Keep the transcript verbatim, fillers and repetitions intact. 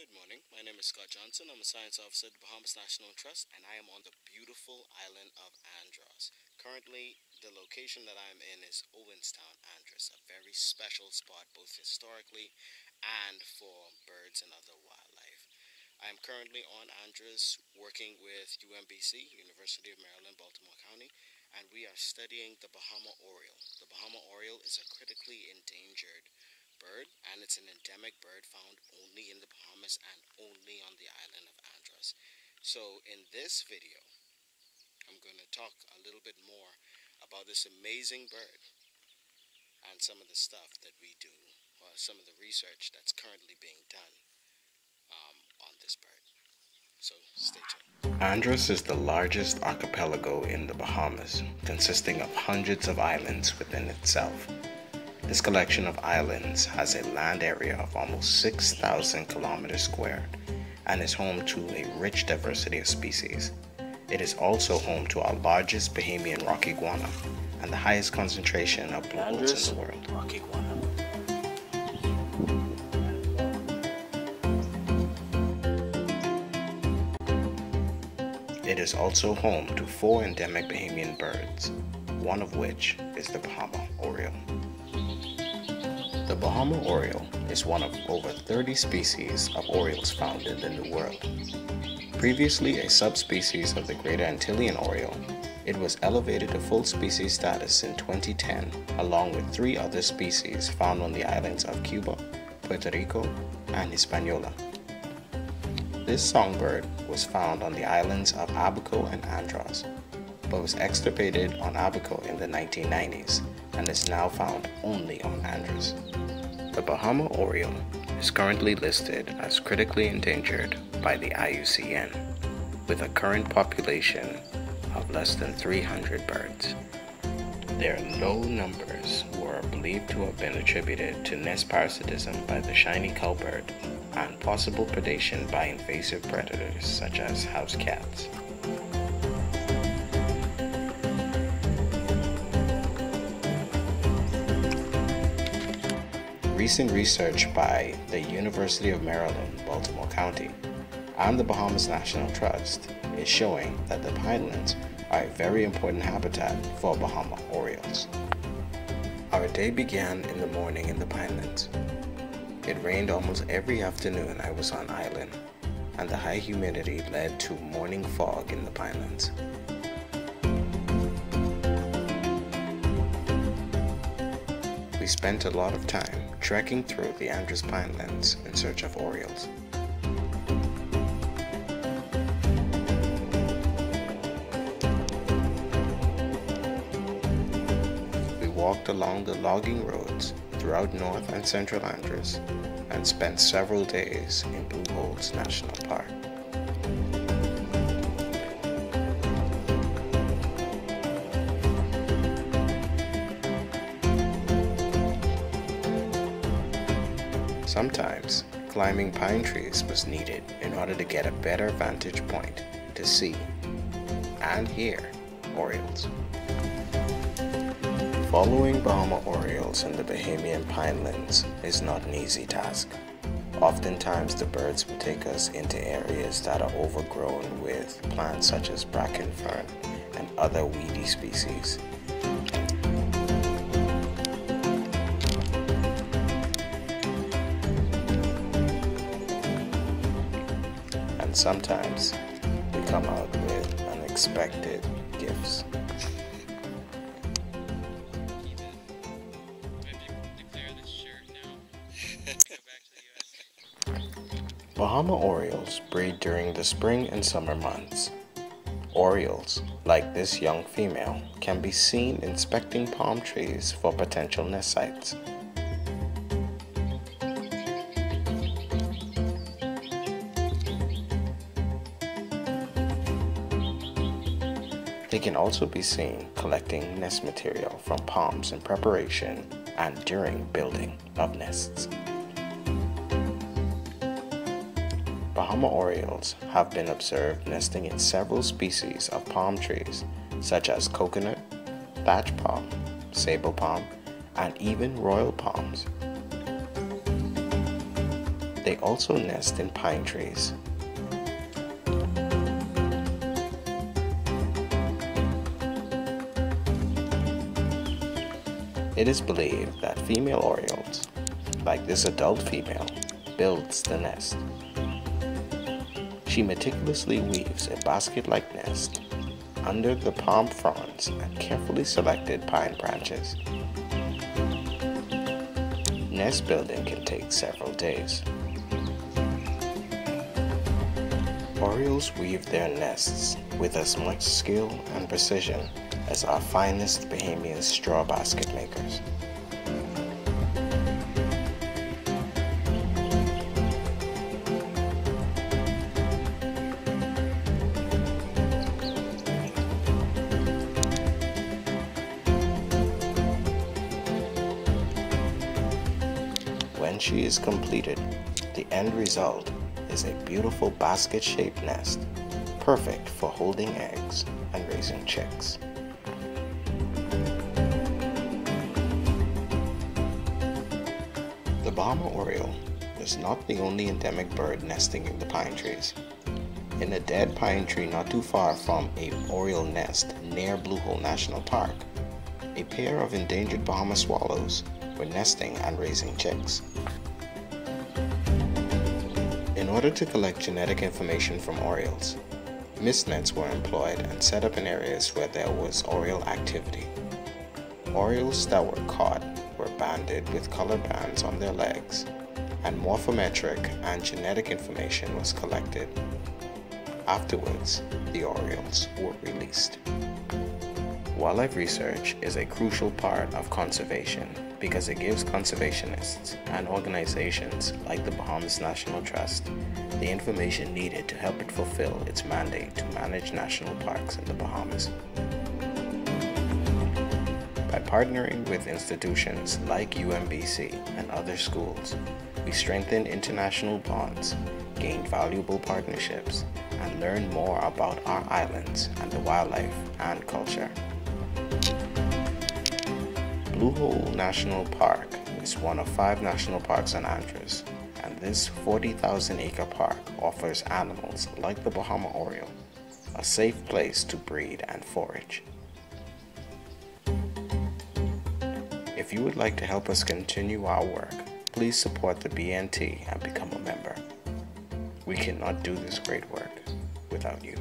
Good morning. My name is Scott Johnson. I'm a science officer at the Bahamas National Trust, and I am on the beautiful island of Andros. Currently, the location that I'm in is Owenstown, Andros, a very special spot both historically and for birds and other wildlife. I am currently on Andros working with U M B C, University of Maryland, Baltimore County, and we are studying the Bahama Oriole. The Bahama Oriole is a critically endangered bird, and it's an endemic bird found only in the Bahamas and only on the island of Andros. So in this video, I'm going to talk a little bit more about this amazing bird and some of the stuff that we do, or some of the research that's currently being done um, on this bird. So stay tuned. Andros is the largest archipelago in the Bahamas, consisting of hundreds of islands within itself. This collection of islands has a land area of almost six thousand kilometers squared and is home to a rich diversity of species. It is also home to our largest Bahamian rock iguana and the highest concentration of blue holes in the world. Rock iguana. It is also home to four endemic Bahamian birds, one of which is the Bahama Oriole. The Bahama Oriole is one of over thirty species of orioles found in the New World. Previously a subspecies of the Greater Antillean Oriole, it was elevated to full species status in twenty ten along with three other species found on the islands of Cuba, Puerto Rico, and Hispaniola. This songbird was found on the islands of Abaco and Andros, but was extirpated on Abaco in the nineteen nineties and is now found only on Andros. The Bahama Oriole is currently listed as critically endangered by the I U C N, with a current population of less than three hundred birds. Their low numbers were believed to have been attributed to nest parasitism by the shiny cowbird and possible predation by invasive predators such as house cats. Recent research by the University of Maryland, Baltimore County, and the Bahamas National Trust is showing that the Pinelands are a very important habitat for Bahama Orioles. Our day began in the morning in the Pinelands. It rained almost every afternoon I was on island, and the high humidity led to morning fog in the Pinelands. We spent a lot of time trekking through the Andros Pinelands in search of orioles. We walked along the logging roads throughout North and Central Andros and spent several days in Blue Holes National Park. Sometimes, climbing pine trees was needed in order to get a better vantage point to see and hear orioles. Following Bahama Orioles in the Bahamian Pinelands is not an easy task. Oftentimes the birds will take us into areas that are overgrown with plants such as bracken fern and other weedy species. And sometimes we come out with unexpected gifts. Bahama Orioles breed during the spring and summer months. Orioles, like this young female, can be seen inspecting palm trees for potential nest sites. They can also be seen collecting nest material from palms in preparation and during building of nests. Bahama Orioles have been observed nesting in several species of palm trees such as coconut, thatch palm, sable palm, and even royal palms. they also nest in pine trees. It is believed that female orioles, like this adult female, builds the nest. She meticulously weaves a basket-like nest under the palm fronds and carefully selected pine branches. Nest building can take several days. Orioles weave their nests with as much skill and precision as our finest Bahamian straw basket makers. When she is completed, the end result is a beautiful basket-shaped nest, perfect for holding eggs and raising chicks. The Bahama Oriole is not the only endemic bird nesting in the pine trees. In a dead pine tree not too far from a oriole nest near Blue Hole National Park, a pair of endangered Bahama swallows were nesting and raising chicks. In order to collect genetic information from orioles, mist nets were employed and set up in areas where there was oriole activity. Orioles that were caught were banded with color bands on their legs, and morphometric and genetic information was collected. Afterwards, the orioles were released. Wildlife research is a crucial part of conservation because it gives conservationists and organizations like the Bahamas National Trust the information needed to help it fulfill its mandate to manage national parks in the Bahamas. By partnering with institutions like U M B C and other schools, we strengthen international bonds, gain valuable partnerships, and learn more about our islands and the wildlife and culture. Blue Hole National Park is one of five national parks on Andros, and this forty thousand acre park offers animals like the Bahama Oriole a safe place to breed and forage. If you would like to help us continue our work, please support the B N T and become a member. We cannot do this great work without you.